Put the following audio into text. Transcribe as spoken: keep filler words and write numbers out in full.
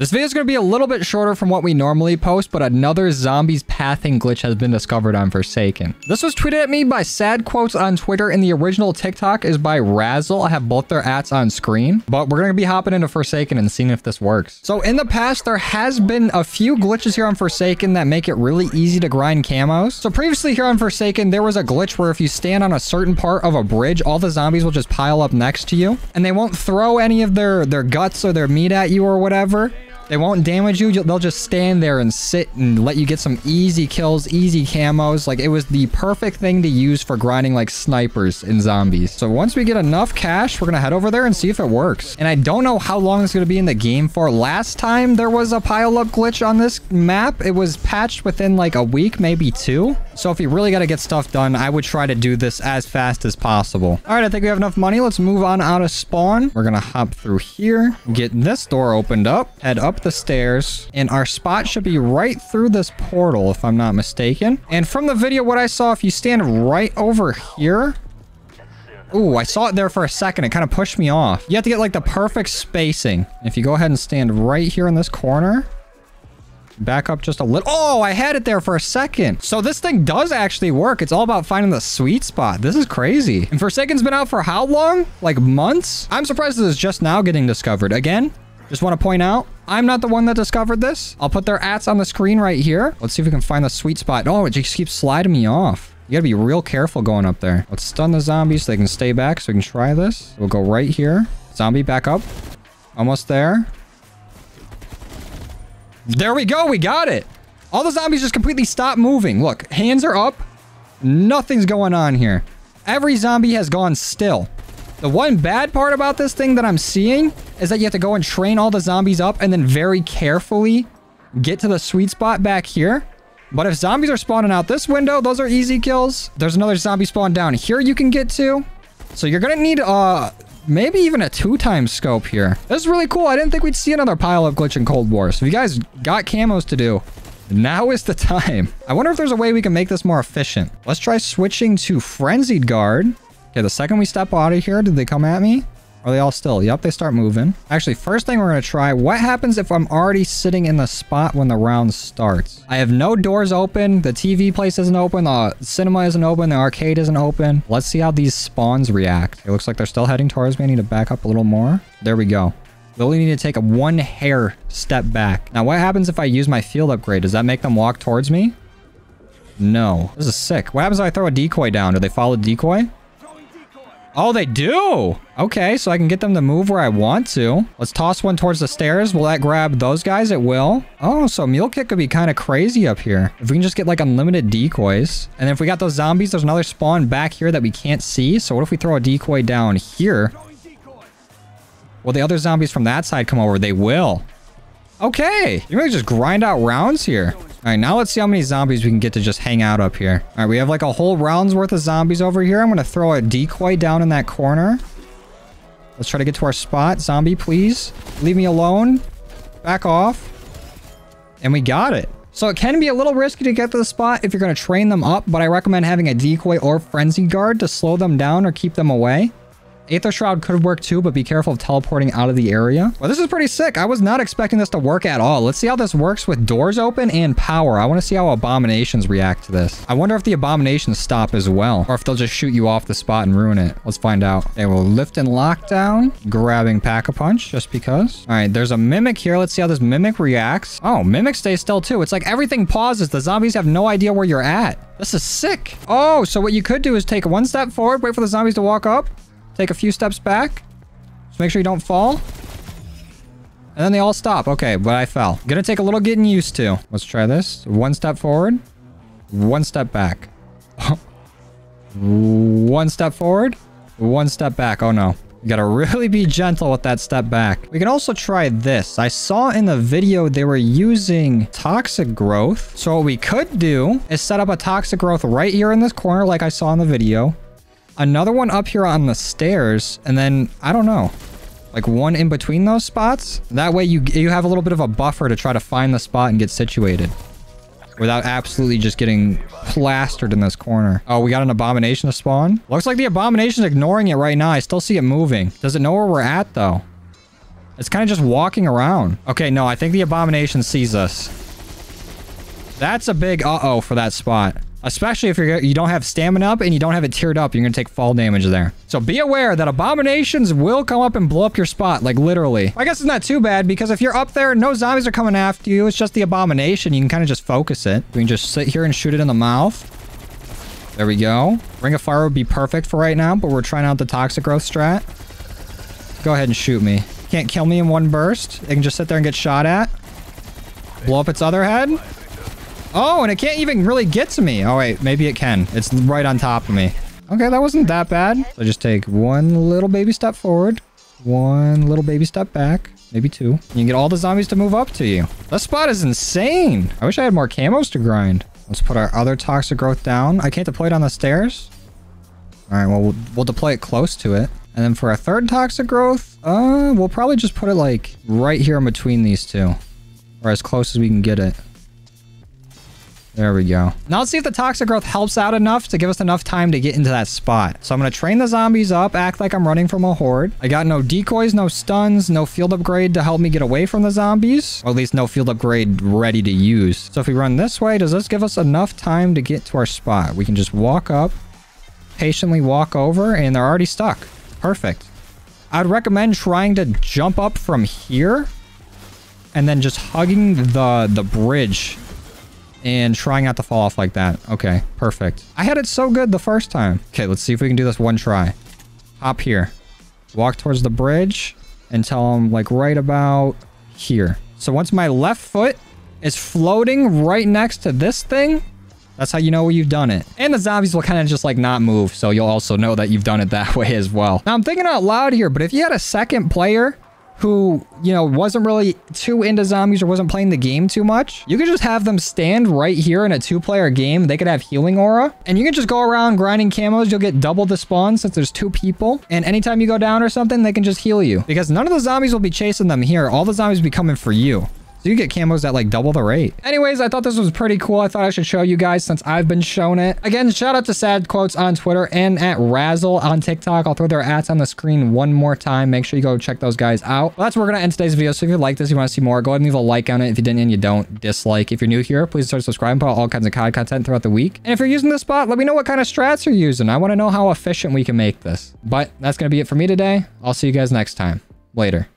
This video is going to be a little bit shorter from what we normally post, but another zombies pathing glitch has been discovered on Forsaken. This was tweeted at me by SadQuotes on Twitter, and the original TikTok is by Razzle. I have both their ads on screen, but we're going to be hopping into Forsaken and seeing if this works. So in the past, there has been a few glitches here on Forsaken that make it really easy to grind camos. So previously here on Forsaken, there was a glitch where if you stand on a certain part of a bridge, all the zombies will just pile up next to you, and they won't throw any of their, their guts or their meat at you or whatever. They won't damage you. They'll just stand there and sit and let you get some easy kills, easy camos. Like, it was the perfect thing to use for grinding like snipers in zombies. So once we get enough cash, we're going to head over there and see if it works. And I don't know how long it's going to be in the game for. Last time there was a pile up glitch on this map, it was patched within like a week, maybe two. So if you really got to get stuff done, I would try to do this as fast as possible. All right, I think we have enough money. Let's move on out of spawn. We're going to hop through here, get this door opened up, head up the stairs, and our spot should be right through this portal if I'm not mistaken. And from the video, what I saw, if you stand right over here, ooh, I saw it there for a second, it kind of pushed me off. You have to get like the perfect spacing. If you go ahead and stand right here in this corner, back up just a little. Oh, I had it there for a second. So this thing does actually work. It's all about finding the sweet spot. This is crazy. And Forsaken's been out for how long? Like months? I'm surprised this is just now getting discovered. Again, just want to point out, I'm not the one that discovered this. I'll put their ads on the screen right here. Let's see if we can find the sweet spot. Oh, it just keeps sliding me off. You gotta be real careful going up there. Let's stun the zombies so they can stay back, so we can try this. We'll go right here. Zombie, back up. Almost there. There we go. We got it. All the zombies just completely stop moving. Look, hands are up. Nothing's going on here. Every zombie has gone still. The one bad part about this thing that I'm seeing is that you have to go and train all the zombies up and then very carefully get to the sweet spot back here. But if zombies are spawning out this window, those are easy kills. There's another zombie spawn down here you can get to. So you're going to need uh, maybe even a two-time scope here. This is really cool. I didn't think we'd see another pile-up glitch in Cold War. So if you guys got camos to do, now is the time. I wonder if there's a way we can make this more efficient. Let's try switching to Frenzied Guard. Okay, the second we step out of here, did they come at me? Are they all still? Yep, they start moving. Actually, first thing we're going to try, what happens if I'm already sitting in the spot when the round starts? I have no doors open. The T V place isn't open. The cinema isn't open. The arcade isn't open. Let's see how these spawns react. It looks like they're still heading towards me. I need to back up a little more. There we go. We only need to take a one hair step back. Now, what happens if I use my field upgrade? Does that make them walk towards me? No. This is sick. What happens if I throw a decoy down? Do they follow the decoy? Oh, they do. Okay, so I can get them to move where I want to. Let's toss one towards the stairs. Will that grab those guys? It will. Oh, so Mule Kick could be kind of crazy up here. If we can just get like unlimited decoys. And then if we got those zombies, there's another spawn back here that we can't see. So what if we throw a decoy down here? Will the other zombies from that side come over? They will. Okay. You really just grind out rounds here. All right, now let's see how many zombies we can get to just hang out up here. All right, we have like a whole round's worth of zombies over here. I'm going to throw a decoy down in that corner. Let's try to get to our spot. Zombie, please. Leave me alone. Back off. And we got it. So it can be a little risky to get to the spot if you're going to train them up, but I recommend having a decoy or frenzy guard to slow them down or keep them away. Aether Shroud could work too, but be careful of teleporting out of the area. Well, this is pretty sick. I was not expecting this to work at all. Let's see how this works with doors open and power. I want to see how abominations react to this. I wonder if the abominations stop as well, or if they'll just shoot you off the spot and ruin it. Let's find out. They will lift and lock down, grabbing Pack-A-Punch just because. All right, there's a Mimic here. Let's see how this Mimic reacts. Oh, Mimic stays still too. It's like everything pauses. The zombies have no idea where you're at. This is sick. Oh, so what you could do is take one step forward, wait for the zombies to walk up. Take a few steps back. Just make sure you don't fall. And then they all stop. Okay, but I fell. Gonna take a little getting used to. Let's try this. One step forward. One step back. One step forward. One step back. Oh, no. You gotta really be gentle with that step back. We can also try this. I saw in the video they were using toxic growth. So what we could do is set up a toxic growth right here in this corner like I saw in the video. Another one up here on the stairs, and then I don't know, like one in between those spots. That way you you have a little bit of a buffer to try to find the spot and get situated without absolutely just getting plastered in this corner. Oh, we got an abomination to spawn. Looks like the abomination's ignoring it right now. I still see it moving. Does it know where we're at though? It's kind of just walking around. Okay, no, I think the Abomination sees us. That's a big uh-oh for that spot. Especially if you're, you don't have stamina up and you don't have it tiered up, you're going to take fall damage there. So be aware that abominations will come up and blow up your spot, like literally. I guess it's not too bad because if you're up there, no zombies are coming after you. It's just the abomination. You can kind of just focus it. We can just sit here and shoot it in the mouth. There we go. Ring of Fire would be perfect for right now, but we're trying out the Toxic Growth strat. Go ahead and shoot me. Can't kill me in one burst. It can just sit there and get shot at. Blow up its other head. Oh, and it can't even really get to me. Oh, wait. Maybe it can. It's right on top of me. Okay, that wasn't that bad. So just take one little baby step forward. One little baby step back. Maybe two. You can get all the zombies to move up to you. This spot is insane. I wish I had more camos to grind. Let's put our other Toxic Growth down. I can't deploy it on the stairs. All right, well, we'll, we'll deploy it close to it. And then for our third Toxic Growth, uh, we'll probably just put it like right here in between these two. Or as close as we can get it. There we go. Now let's see if the Toxic Growth helps out enough to give us enough time to get into that spot. So I'm going to train the zombies up, act like I'm running from a horde. I got no decoys, no stuns, no field upgrade to help me get away from the zombies. Or at least no field upgrade ready to use. So if we run this way, does this give us enough time to get to our spot? We can just walk up, patiently walk over, and they're already stuck. Perfect. I'd recommend trying to jump up from here and then just hugging the, the bridge. And trying not to fall off like that. Okay, perfect. I had it so good the first time. Okay, let's see if we can do this one try. Hop here. Walk towards the bridge and tell them like right about here. So once my left foot is floating right next to this thing, that's how you know you've done it. And the zombies will kind of just like not move. So you'll also know that you've done it that way as well. Now I'm thinking out loud here, but if you had a second player who, you know, wasn't really too into zombies or wasn't playing the game too much, you could just have them stand right here in a two-player game. They could have healing aura. And you can just go around grinding camos. You'll get double the spawn since there's two people. And anytime you go down or something, they can just heal you. Because none of the zombies will be chasing them here. All the zombies will be coming for you. So you get camos at like double the rate. Anyways, I thought this was pretty cool. I thought I should show you guys since I've been shown it. Again, shout out to SadQuotes on Twitter and at Razzle on TikTok. I'll throw their ads on the screen one more time. Make sure you go check those guys out. Well, that's where we're going to end today's video. So if you like this, you want to see more, go ahead and leave a like on it. If you didn't and you don't, dislike. If you're new here, please start subscribing for all kinds of C O D content throughout the week. And if you're using this spot, let me know what kind of strats you're using. I want to know how efficient we can make this. But that's going to be it for me today. I'll see you guys next time. Later.